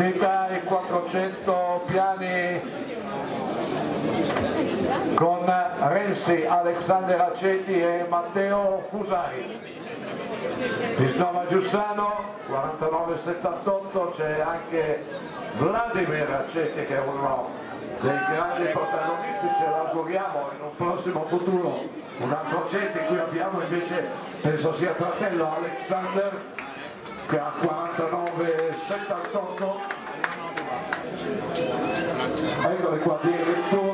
partita e 400 piani con Renzi, Alexander Aceti e Matteo Fusai. Visnova Giussano 49-78, c'è anche Vladimir Aceti che è uno dei grandi protagonisti, ce l'auguriamo in un prossimo futuro, un altro Aceti in cui abbiamo invece, penso sia fratello, Alexander che ha 49-78, eccoli qua addirittura.